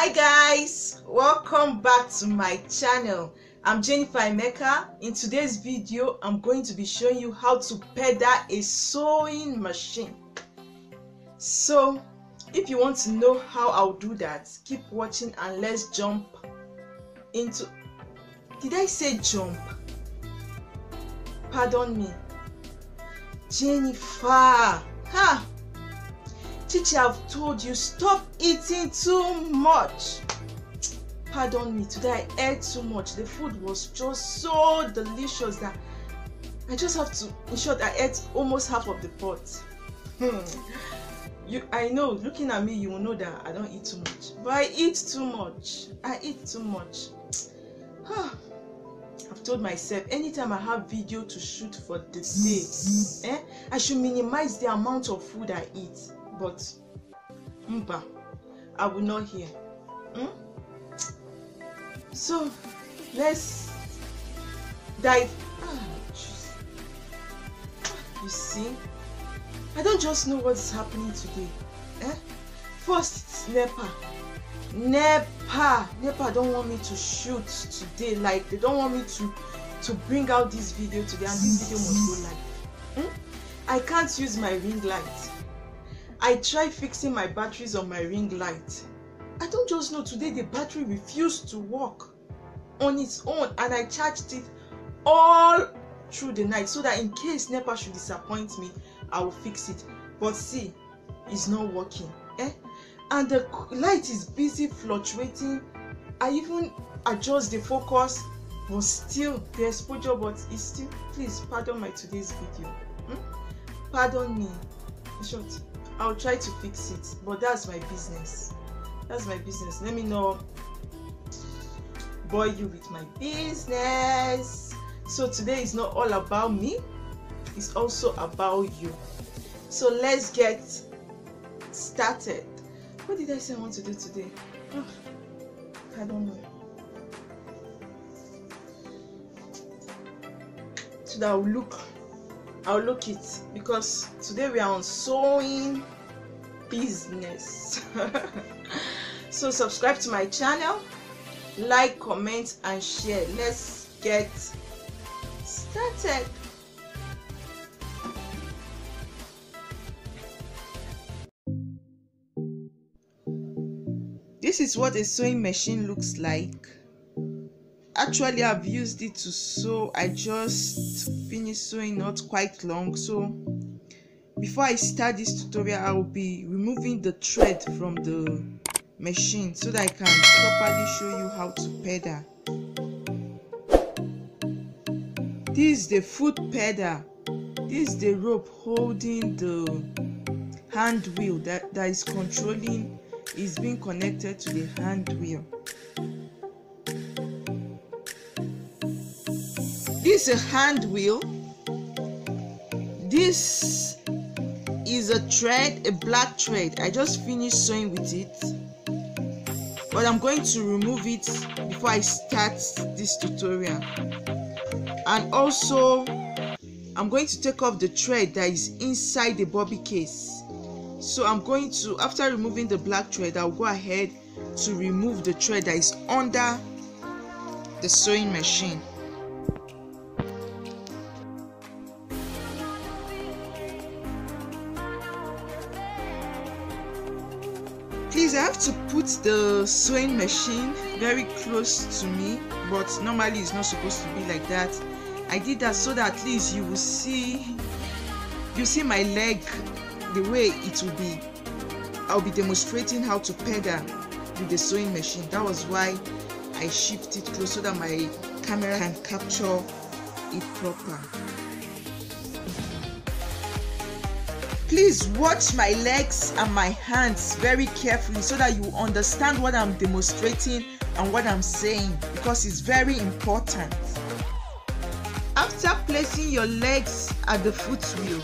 Hi guys, welcome back to my channel. I'm Jennifer Emeka. In today's video, I'm going to be showing you how to pedal a sewing machine. So if you want to know how I'll do that, keep watching and let's jump into... Did I say jump? Pardon me, Jennifer. Huh? Teacher, I've told you, stop eating too much. Pardon me, today I ate too much. The food was just so delicious that I just have to ensure that I ate almost half of the pot. I know, looking at me, you will know that I don't eat too much. But I eat too much. I eat too much. I've told myself, anytime I have video to shoot for the day, I should minimize the amount of food I eat. But I will not hear. So let's dive. You see, I don't just know what's happening today. First, it's NEPA. NEPA don't want me to shoot today. Like, they don't want me to bring out this video today, and this video must go live. I can't use my ring light. I tried fixing my batteries on my ring light. I don't just know, today the battery refused to work on its own, and I charged it all through the night so that in case NEPA should disappoint me, I will fix it. But see, it's not working. And the light is busy fluctuating. I even adjust the focus, but still the exposure, but it's still... Please pardon my today's video. Pardon me. Short. I'll try to fix it, but that's my business. That's my business. Let me not bore you with my business. So today is not all about me. It's also about you. So let's get started. What did I say I want to do today? I don't know. So that will look... I'll look it, because today we are on sewing business. So subscribe to my channel, like, comment and share. Let's get started. This is what a sewing machine looks like. Actually, I've used it to sew. I just finished sewing not quite long, so before I start this tutorial, I will be removing the thread from the machine so that I can properly show you how to pedal. This is the foot pedal. This is the rope holding the hand wheel that is controlling, is being connected to the hand wheel. This is a hand wheel. This is a thread, a black thread. I just finished sewing with it, but I'm going to remove it before I start this tutorial. And also, I'm going to take off the thread that is inside the bobby case. So I'm going to, after removing the black thread, I'll go ahead to remove the thread that is under the sewing machine. Please, I have to put the sewing machine very close to me, but normally it's not supposed to be like that. I did that so that at least you will see, my leg, the way it will be. I'll be demonstrating how to pedal with the sewing machine. That was why I shifted close so that my camera can capture it proper. Please watch my legs and my hands very carefully so that you understand what I'm demonstrating and what I'm saying, because it's very important. After placing your legs at the foot wheel,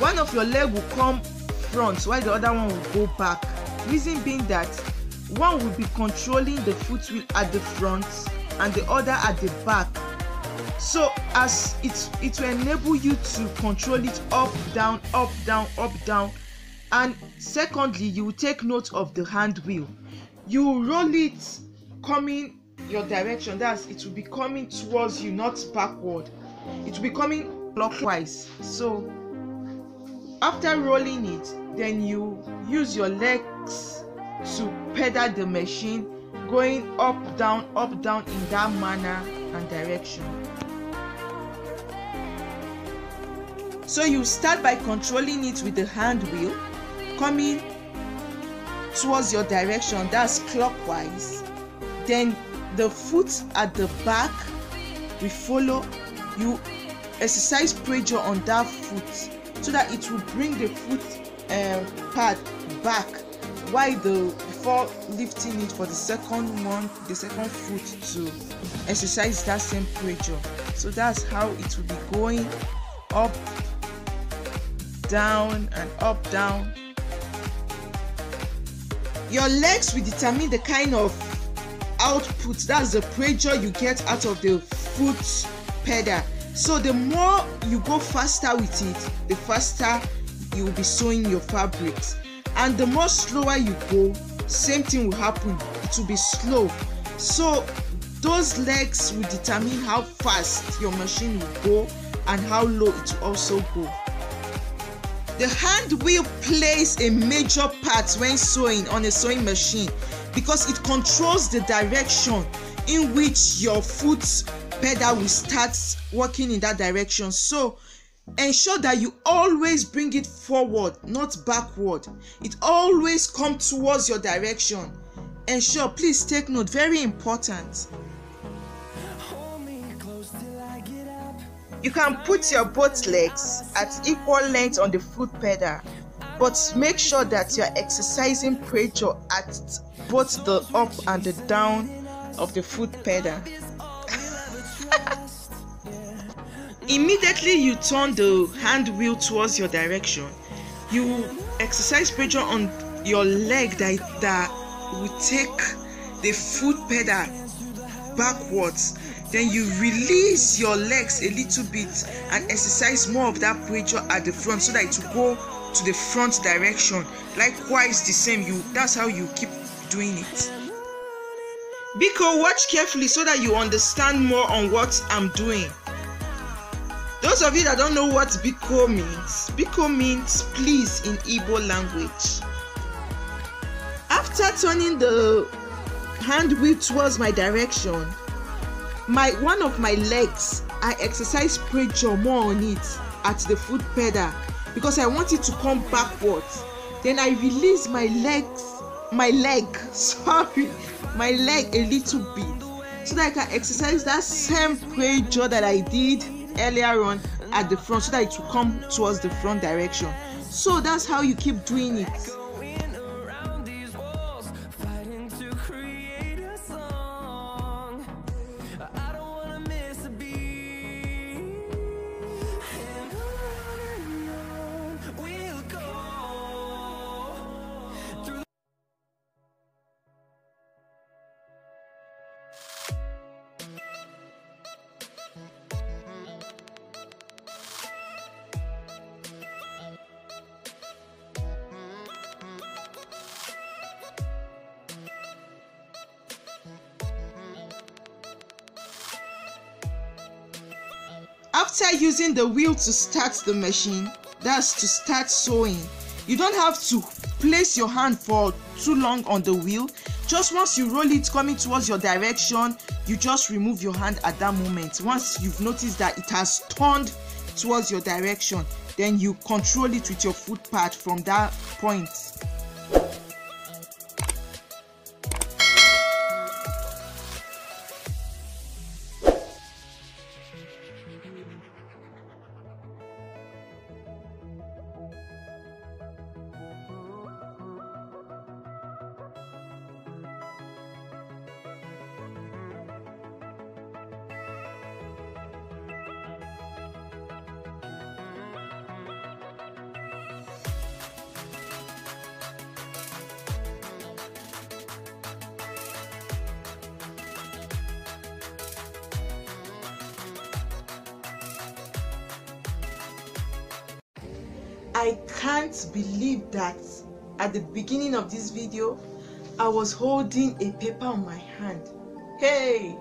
one of your legs will come front while the other one will go back. Reason being that one will be controlling the foot wheel at the front and the other at the back. So as it will enable you to control it up, down, up, down, up, down. And secondly, you will take note of the hand wheel. you roll it coming your direction. That's it will be coming towards you, not backward. It will be coming clockwise. So after rolling it, then you use your legs to pedal the machine, going up, down in that manner and direction. So you start by controlling it with the hand wheel, coming towards your direction, that's clockwise. Then the foot at the back, we follow. You exercise pressure on that foot so that it will bring the foot pad back before lifting it for the second one, the second foot, to exercise that same pressure. So that's how it will be going up, down, and up, down. Your legs will determine the kind of output, that's the pressure you get out of the foot pedal. So the more you go faster with it, the faster you will be sewing your fabrics. And the more slower you go, same thing will happen. It will be slow. So those legs will determine how fast your machine will go and how low it will also go. The hand wheel plays a major part when sewing on a sewing machine because it controls the direction in which your foot pedal will start working in that direction. So ensure that you always bring it forward, not backward. It always comes towards your direction. Ensure, please take note, very important. You can put your both legs at equal length on the foot pedal, but make sure that you're exercising pressure at both the up and the down of the foot pedal. Immediately you turn the hand wheel towards your direction, you exercise pressure on your leg that will take the foot pedal backwards. Then you release your legs a little bit and exercise more of that pressure at the front so that it will go to the front direction. Likewise the same, that's how you keep doing it. Biko, watch carefully so that you understand more on what I'm doing. Those of you that don't know what Biko means please in Igbo language. After turning the hand wheel towards my direction, one of my legs, I exercise pressure more on it at the foot pedal because I want it to come backwards. Then I release my leg a little bit so that I can exercise that same pressure that I did earlier on at the front so that it will come towards the front direction. So that's how you keep doing it. After using the wheel to start the machine, that's to start sewing, you don't have to place your hand for too long on the wheel. Just once you roll it coming towards your direction, you just remove your hand at that moment. Once you've noticed that it has turned towards your direction, then you control it with your foot pad from that point. I can't believe that at the beginning of this video, I was holding a paper on my hand. Hey!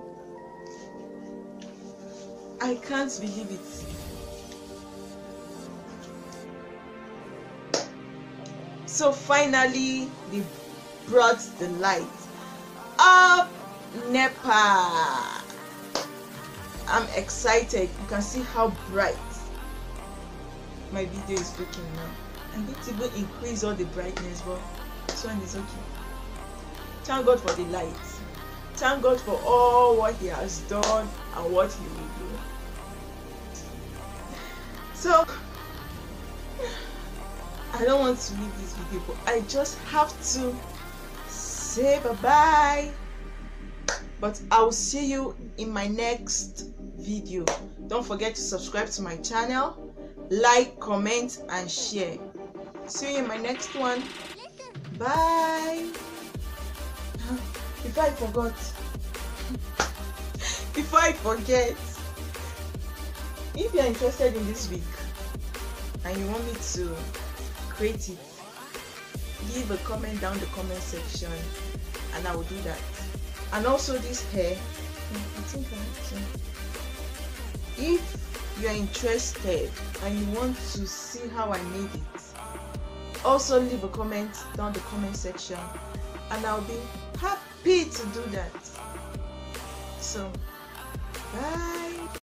I can't believe it. So finally, they brought the light. Up NEPA! I'm excited. You can see how bright my video is looking now. I need to even increase all the brightness, but this one is okay. Thank God for the light. Thank God for all what He has done and what He will do. So, I don't want to leave this video, but I just have to say bye-bye. But I'll see you in my next video. Don't forget to subscribe to my channel, like, comment, and share. See you in my next one. Bye. If I forget, if you're interested in this wig and you want me to create it, leave a comment down the comment section and I will do that. And also this hair, I think I have to. If you're interested and you want to see how I made it, also leave a comment down the comment section and I'll be happy to do that. So, bye.